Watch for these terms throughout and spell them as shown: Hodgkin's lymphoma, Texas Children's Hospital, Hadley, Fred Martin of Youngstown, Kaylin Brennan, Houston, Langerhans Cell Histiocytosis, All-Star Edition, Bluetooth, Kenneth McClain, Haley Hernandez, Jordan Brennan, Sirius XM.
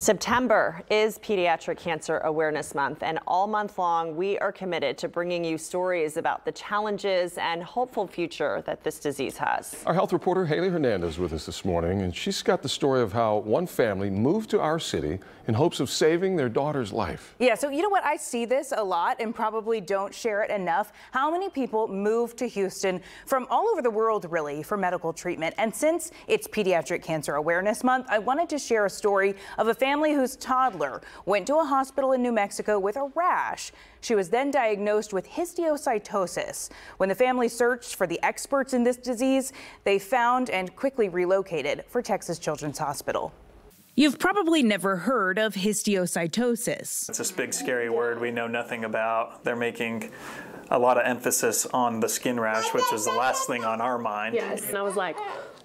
September is Pediatric Cancer Awareness Month, and all month long we are committed to bringing you stories about the challenges and hopeful future that this disease has. Our health reporter Haley Hernandez with us this morning, and she's got the story of how one family moved to our city in hopes of saving their daughter's life. Yeah, so you know what? I see this a lot and probably don't share it enough. How many people move to Houston from all over the world, really, for medical treatment? And since it's Pediatric Cancer Awareness Month, I wanted to share a story of a family whose toddler went to a hospital in New Mexico with a rash. She was then diagnosed with histiocytosis. When the family searched for the experts in this disease, they found and quickly relocated for Texas Children's Hospital. You've probably never heard of histiocytosis. It's this big, scary word we know nothing about. They're making a lot of emphasis on the skin rash, which is the last thing on our mind. Yes, and I was like,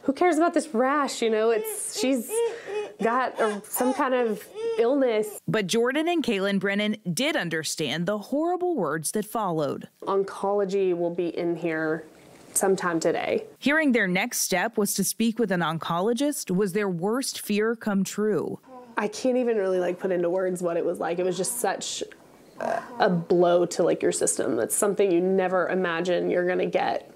who cares about this rash? You know, she's got some kind of illness. But Jordan and Kaylin Brennan did understand the horrible words that followed. Oncology will be in here sometime today. Hearing their next step was to speak with an oncologist was their worst fear come true. I can't even really put into words what it was like. It was just such a blow to your system. That's something you never imagine you're gonna get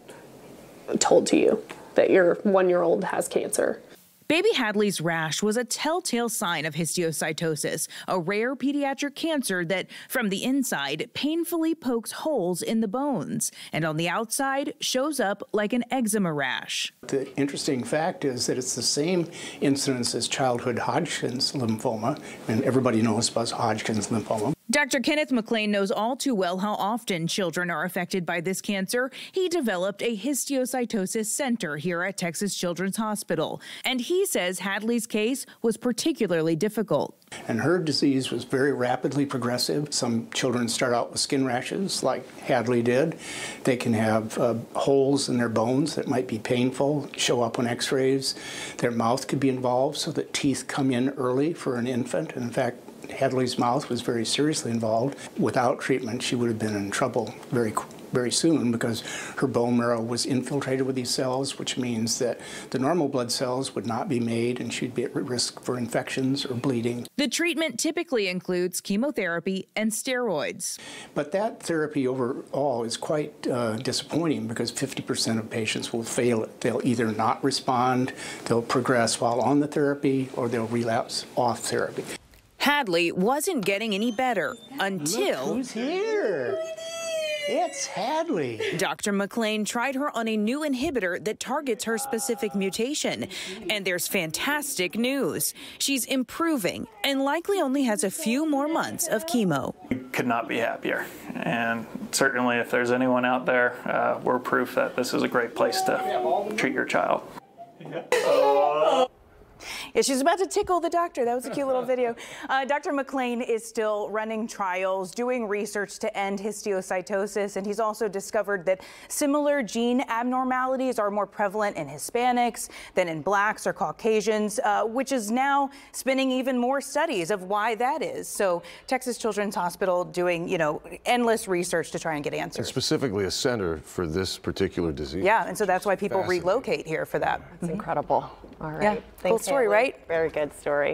told to you, that your one-year-old has cancer. Baby Hadley's rash was a telltale sign of histiocytosis, a rare pediatric cancer that, from the inside, painfully pokes holes in the bones, and on the outside shows up like an eczema rash. The interesting fact is that it's the same incidence as childhood Hodgkin's lymphoma, and everybody knows about Hodgkin's lymphoma. Dr. Kenneth McClain knows all too well how often children are affected by this cancer. He developed a histiocytosis center here at Texas Children's Hospital, and he says Hadley's case was particularly difficult. And her disease was very rapidly progressive. Some children start out with skin rashes like Hadley did. They can have holes in their bones that might be painful, show up on x-rays. Their mouth could be involved so that teeth come in early for an infant. And in fact, Hadley's mouth was very seriously involved. Without treatment, she would have been in trouble very soon because her bone marrow was infiltrated with these cells, which means that the normal blood cells would not be made and she'd be at risk for infections or bleeding. The treatment typically includes chemotherapy and steroids. But that therapy overall is quite disappointing because 50% of patients will fail it. They'll either not respond, they'll progress while on the therapy, or they'll relapse off therapy. Hadley wasn't getting any better until... Look who's here? It's Hadley. Dr. McClain tried her on a new inhibitor that targets her specific mutation. And there's fantastic news. She's improving and likely only has a few more months of chemo. We could not be happier. And certainly if there's anyone out there, we're proof that this is a great place to treat your child. Yeah, she's about to tickle the doctor. That was a cute little video. Dr. McClain is still running trials, doing research to end histiocytosis, and he's also discovered that similar gene abnormalities are more prevalent in Hispanics than in Blacks or Caucasians, which is now spinning even more studies of why that is. So Texas Children's Hospital doing, you know, endless research to try and get answers. And specifically a center for this particular disease. Yeah, and so that's why people relocate here for that. It's incredible. All right. Yeah. Thanks, cool story, right? Very good story.